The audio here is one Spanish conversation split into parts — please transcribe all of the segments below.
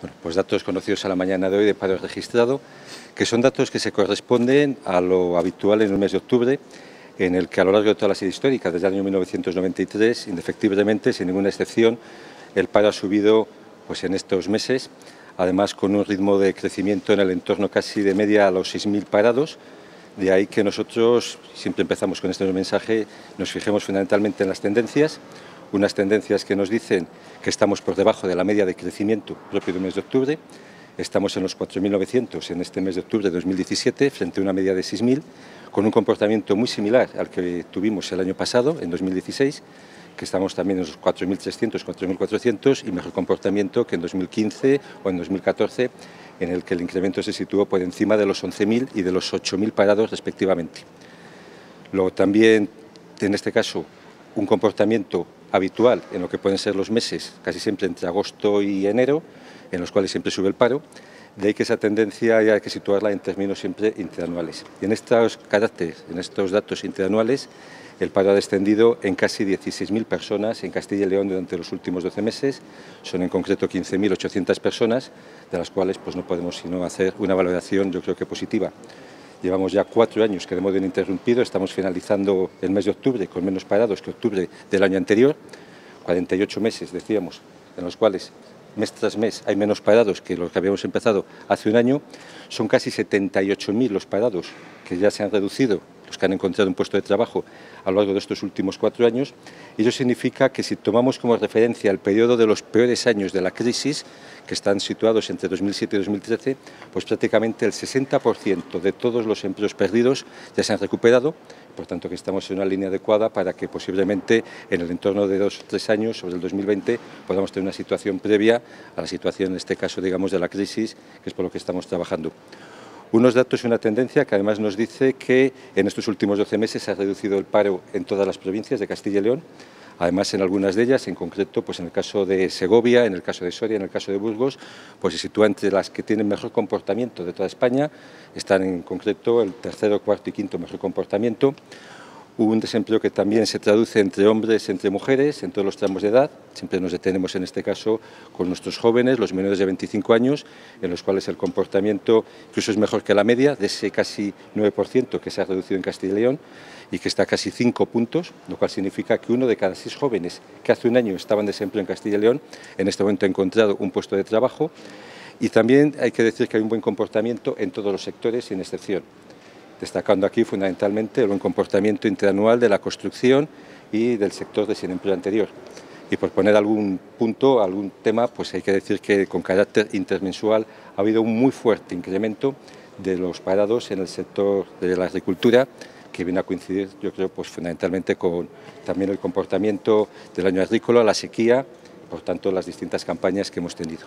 Bueno, pues datos conocidos a la mañana de hoy de paro registrado, que son datos que se corresponden a lo habitual en el mes de octubre, en el que a lo largo de toda la serie histórica, desde el año 1993, indefectiblemente, sin ninguna excepción, el paro ha subido pues, en estos meses, además con un ritmo de crecimiento en el entorno casi de media a los 6.000 parados. De ahí que nosotros, siempre empezamos con este mensaje, nos fijemos fundamentalmente en las tendencias, unas tendencias que nos dicen que estamos por debajo de la media de crecimiento propio del mes de octubre. Estamos en los 4.900 en este mes de octubre de 2017, frente a una media de 6.000, con un comportamiento muy similar al que tuvimos el año pasado, en 2016, que estamos también en los 4.300, 4.400, y mejor comportamiento que en 2015 o en 2014, en el que el incremento se situó por encima de los 11.000 y de los 8.000 parados respectivamente. Luego también, en este caso, un comportamiento habitual en lo que pueden ser los meses, casi siempre entre agosto y enero, en los cuales siempre sube el paro, de ahí que esa tendencia hay que situarla en términos siempre interanuales. Y en estos caracteres, en estos datos interanuales, el paro ha descendido en casi 16.000 personas en Castilla y León durante los últimos 12 meses, son en concreto 15.800 personas, de las cuales pues, no podemos sino hacer una valoración yo creo que positiva. Llevamos ya 4 años que de modo ininterrumpido, estamos finalizando el mes de octubre con menos parados que octubre del año anterior, 48 meses decíamos, en los cuales mes tras mes hay menos parados que los que habíamos empezado hace un año, son casi 78.000 los parados que ya se han reducido, los que han encontrado un puesto de trabajo a lo largo de estos últimos 4 años. Ello significa que si tomamos como referencia el periodo de los peores años de la crisis, que están situados entre 2007 y 2013, pues prácticamente el 60% de todos los empleos perdidos ya se han recuperado, por tanto que estamos en una línea adecuada para que posiblemente en el entorno de 2 o 3 años, sobre el 2020, podamos tener una situación previa a la situación, en este caso, digamos, de la crisis, que es por lo que estamos trabajando. Unos datos y una tendencia que además nos dice que en estos últimos 12 meses se ha reducido el paro en todas las provincias de Castilla y León, además en algunas de ellas, en concreto pues en el caso de Segovia, en el caso de Soria, en el caso de Burgos, pues se sitúa entre las que tienen mejor comportamiento de toda España, están en concreto el tercero, cuarto y quinto mejor comportamiento, un desempleo que también se traduce entre hombres, entre mujeres, en todos los tramos de edad. Siempre nos detenemos en este caso con nuestros jóvenes, los menores de 25 años, en los cuales el comportamiento incluso es mejor que la media, de ese casi 9% que se ha reducido en Castilla y León y que está a casi 5 puntos, lo cual significa que 1 de cada 6 jóvenes que hace un año estaban de desempleo en Castilla y León, en este momento ha encontrado un puesto de trabajo. Y también hay que decir que hay un buen comportamiento en todos los sectores, sin excepción. Destacando aquí fundamentalmente el buen comportamiento interanual de la construcción y del sector de sin empleo anterior. Y por poner algún punto, algún tema, pues hay que decir que con carácter intermensual ha habido un muy fuerte incremento de los parados en el sector de la agricultura, que viene a coincidir, yo creo, pues fundamentalmente con también el comportamiento del año agrícola, la sequía, por tanto las distintas campañas que hemos tenido.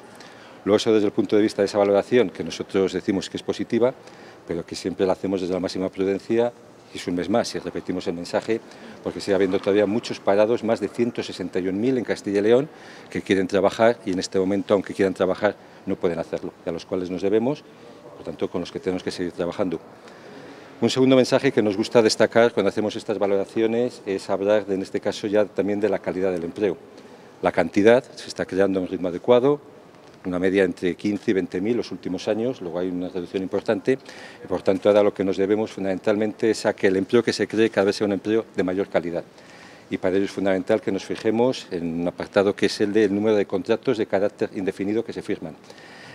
Luego eso desde el punto de vista de esa valoración, que nosotros decimos que es positiva, pero que siempre la hacemos desde la máxima prudencia, y es un mes más, y repetimos el mensaje, porque sigue habiendo todavía muchos parados, más de 161.000 en Castilla y León, que quieren trabajar y en este momento, aunque quieran trabajar, no pueden hacerlo, y a los cuales nos debemos, por tanto, con los que tenemos que seguir trabajando. Un segundo mensaje que nos gusta destacar cuando hacemos estas valoraciones es hablar, en este caso, ya también de la calidad del empleo. La cantidad se está creando a un ritmo adecuado, una media entre 15 y 20.000 los últimos años, luego hay una reducción importante, y por tanto ahora lo que nos debemos fundamentalmente es a que el empleo que se cree cada vez sea un empleo de mayor calidad. Y para ello es fundamental que nos fijemos en un apartado que es el del número de contratos de carácter indefinido que se firman.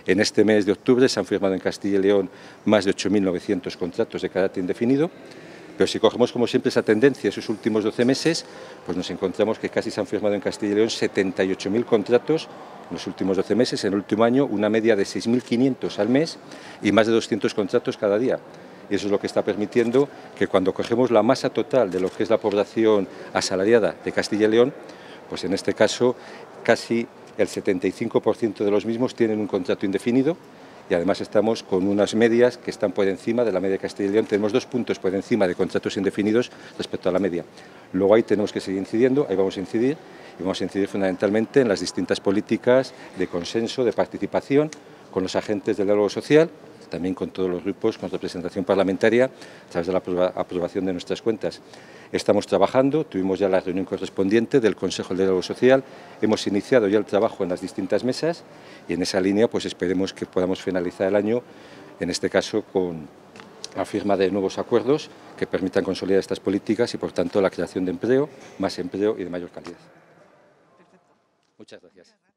En este mes de octubre se han firmado en Castilla y León más de 8.900 contratos de carácter indefinido, pero si cogemos como siempre esa tendencia esos últimos 12 meses, pues nos encontramos que casi se han firmado en Castilla y León 78.000 contratos en los últimos 12 meses, en el último año, una media de 6.500 al mes y más de 200 contratos cada día. Y eso es lo que está permitiendo que cuando cogemos la masa total de lo que es la población asalariada de Castilla y León, pues en este caso casi el 75% de los mismos tienen un contrato indefinido, y además estamos con unas medias que están por encima de la media de Castilla y León, tenemos 2 puntos por encima de contratos indefinidos respecto a la media. Luego ahí tenemos que seguir incidiendo, ahí vamos a incidir, y vamos a incidir fundamentalmente en las distintas políticas de consenso, de participación, con los agentes del diálogo social, también con todos los grupos, con representación parlamentaria, a través de la aprobación de nuestras cuentas. Estamos trabajando, tuvimos ya la reunión correspondiente del Consejo de Diálogo Social, hemos iniciado ya el trabajo en las distintas mesas y en esa línea pues esperemos que podamos finalizar el año, en este caso con la firma de nuevos acuerdos que permitan consolidar estas políticas y por tanto la creación de empleo, más empleo y de mayor calidad. Muchas gracias.